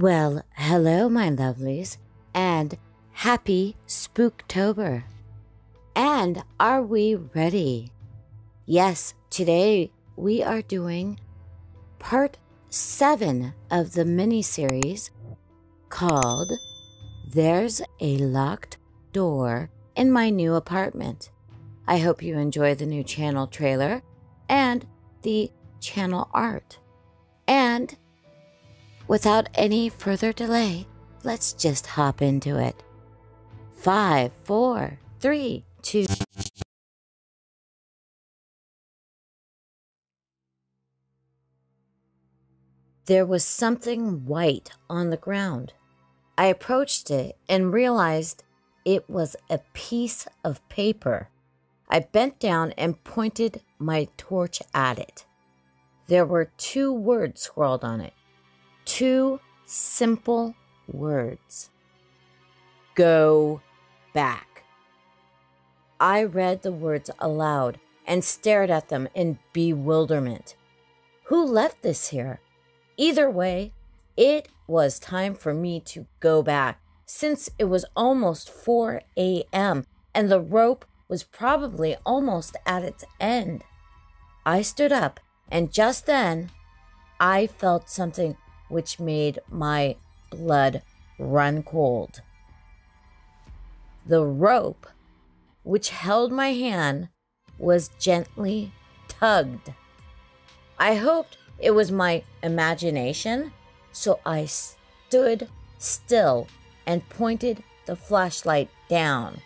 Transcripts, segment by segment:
Well, hello, my lovelies, and happy Spooktober. And are we ready? Yes, today we are doing part 7 of the mini-series called There's a Locked Door in My New Apartment. I hope you enjoy the new channel trailer and the channel art. And without any further delay, let's just hop into it. 5, 4, 3, 2. There was something white on the ground. I approached it and realized it was a piece of paper. I bent down and pointed my torch at it. There were 2 words scrawled on it. 2 simple words. Go back. I read the words aloud and stared at them in bewilderment. Who left this here? Either way, it was time for me to go back, since it was almost 4 a.m. and the rope was probably almost at its end. I stood up, and just then, I felt something which made my blood run cold. The rope, which held my hand, was gently tugged. I hoped it was my imagination, so I stood still and pointed the flashlight down.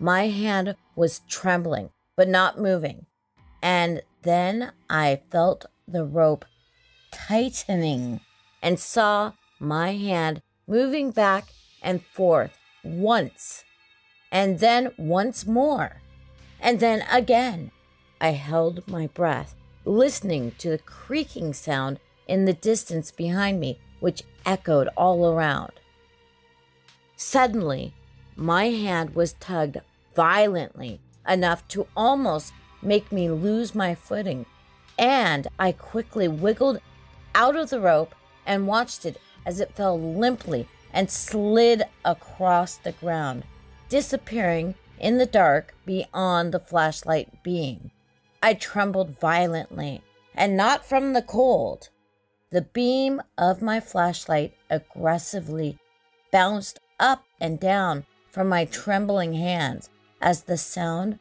My hand was trembling, but not moving, and then I felt the rope tightening and saw my hand moving back and forth once, and then once more, and then again. I held my breath, listening to the creaking sound in the distance behind me, which echoed all around. Suddenly, my hand was tugged violently enough to almost make me lose my footing, and I quickly wiggled out of the rope and watched it as it fell limply and slid across the ground, disappearing in the dark beyond the flashlight beam. I trembled violently, and not from the cold. The beam of my flashlight aggressively bounced up and down from my trembling hands as the sound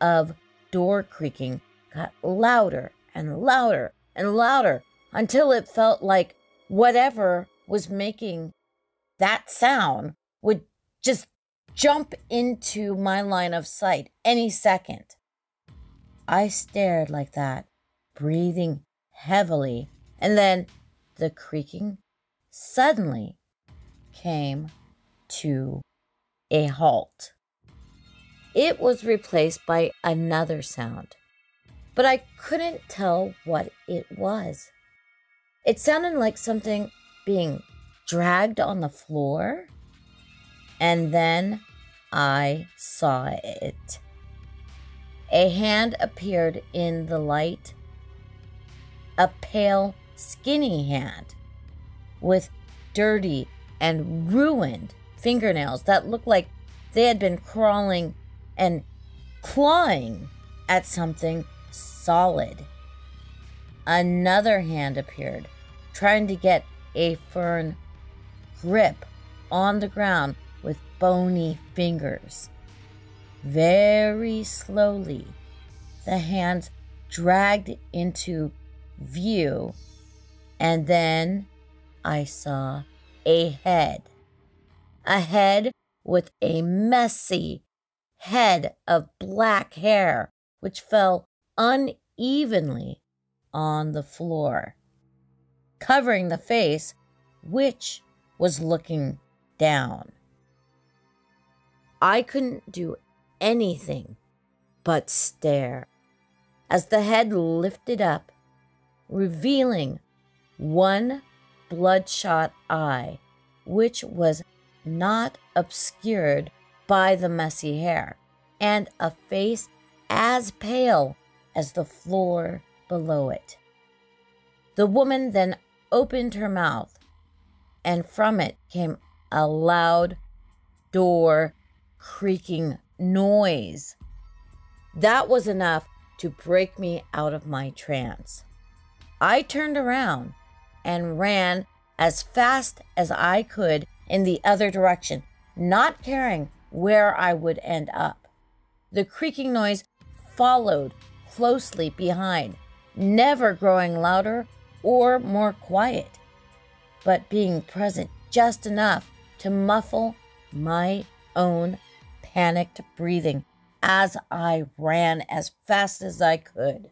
of door creaking got louder and louder and louder until it felt like whatever was making that sound would just jump into my line of sight any second. I stared like that, breathing heavily, and then the creaking suddenly came to a halt. It was replaced by another sound, but I couldn't tell what it was. It sounded like something being dragged on the floor, and then I saw it. A hand appeared in the light, a pale, skinny hand with dirty and ruined fingernails that looked like they had been crawling and clawing at something solid. Another hand appeared, trying to get a firm grip on the ground with bony fingers. Very slowly, the hands dragged into view, and then I saw a head. A head with a messy head of black hair, which fell unevenly on the floor, covering the face, which was looking down. I couldn't do anything but stare as the head lifted up, revealing one bloodshot eye, which was not obscured by the messy hair, and a face as pale as the floor below it. The woman then opened her mouth and from it came a loud door creaking noise. That was enough to break me out of my trance. I turned around and ran as fast as I could in the other direction, not caring where I would end up. The creaking noise followed closely behind, never growing louder or more quiet, but being present just enough to muffle my own panicked breathing as I ran as fast as I could.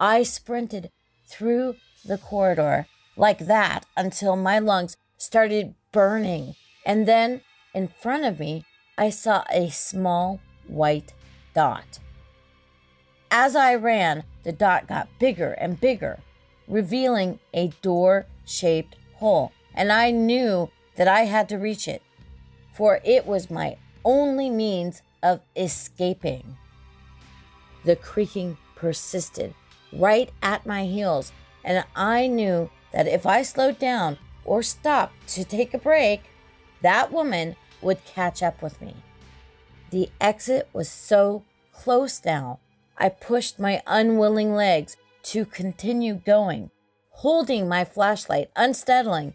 I sprinted through the corridor like that until my lungs started burning, and then in front of me I saw a small white dot. As I ran, the dot got bigger and bigger, revealing a door-shaped hole, and I knew that I had to reach it, for it was my only means of escaping. The creaking persisted right at my heels, and I knew that if I slowed down or stopped to take a break, that woman would catch up with me. The exit was so close now, I pushed my unwilling legs to continue going, holding my flashlight unsteadily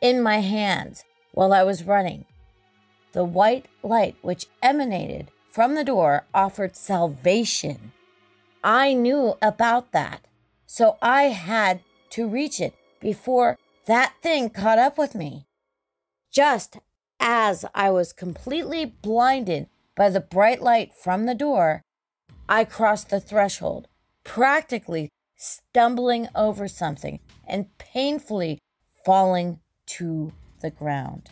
in my hands while I was running. The white light which emanated from the door offered salvation. I knew about that, so I had to reach it before that thing caught up with me. Just as I was completely blinded by the bright light from the door, I crossed the threshold, practically stumbling over something and painfully falling to the ground.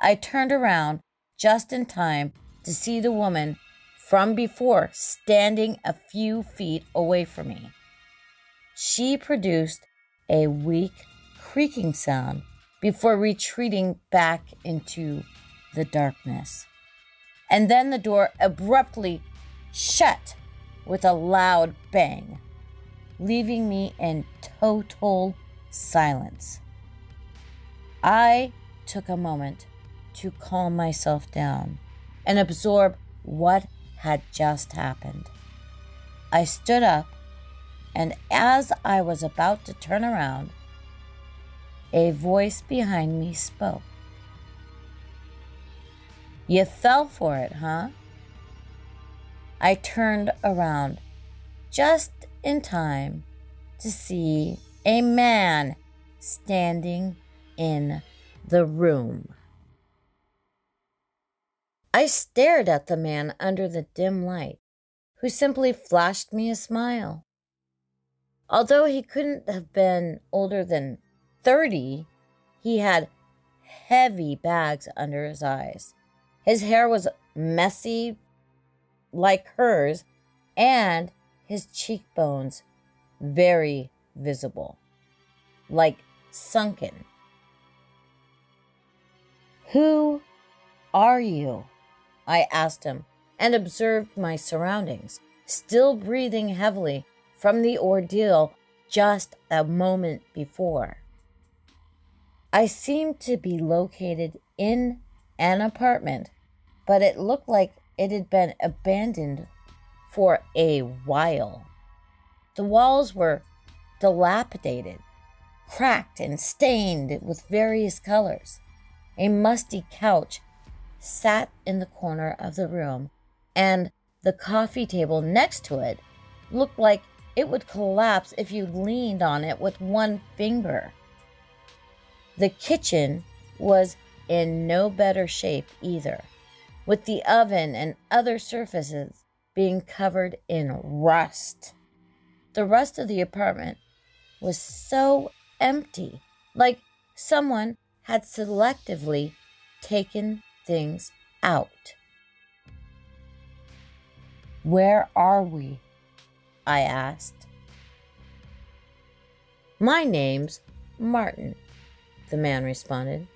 I turned around just in time to see the woman from before standing a few feet away from me. She produced a weak creaking sound before retreating back into the darkness. And then the door abruptly shut with a loud bang, leaving me in total silence. I took a moment to calm myself down and absorb what had just happened. I stood up, and as I was about to turn around, a voice behind me spoke. "You fell for it, huh?" I turned around just in time to see a man standing in the room. I stared at the man under the dim light, who simply flashed me a smile. Although he couldn't have been older than 30, he had heavy bags under his eyes. His hair was messy like hers, and his cheekbones very visible, like sunken. "Who are you?" I asked him, and observed my surroundings, still breathing heavily from the ordeal just a moment before. I seemed to be located in an apartment, but it looked like it had been abandoned for a while. The walls were dilapidated, cracked and stained with various colors. A musty couch sat in the corner of the room, and the coffee table next to it looked like it would collapse if you leaned on it with one finger. The kitchen was in no better shape either, with the oven and other surfaces being covered in rust. The rest of the apartment was so empty, like someone had selectively taken things out. "Where are we?" I asked. "My name's Martin," the man responded,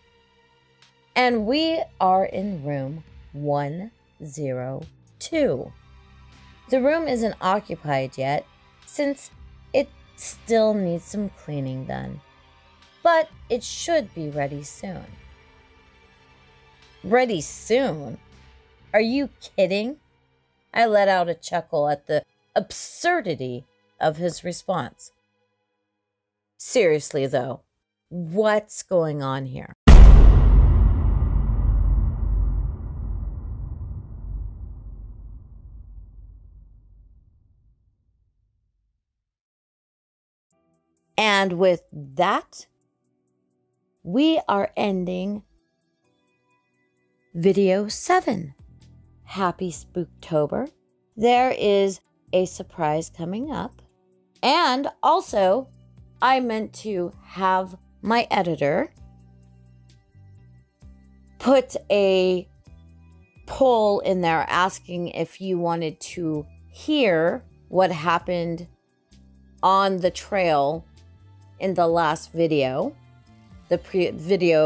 "and we are in room 102. The room isn't occupied yet, since it still needs some cleaning done. but it should be ready soon. Ready soon? Are you kidding? I let out a chuckle at the absurdity of his response. Seriously, though, what's going on here? And with that, we are ending video 7. Happy Spooktober. There is a surprise coming up. And also, I meant to have my editor put a poll in there asking if you wanted to hear what happened on the trail in the last video, the video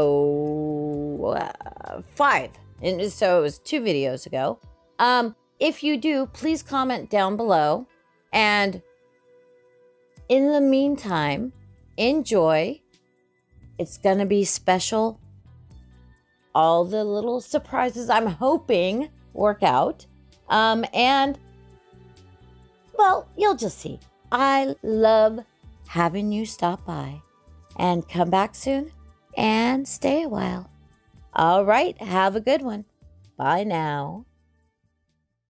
5, and so it was 2 videos ago. If you do, please comment down below. And in the meantime, enjoy. It's gonna be special. All the little surprises I'm hoping work out. And well, you'll just see. I love having you stop by, and come back soon and stay a while. All right, have a good one. Bye now.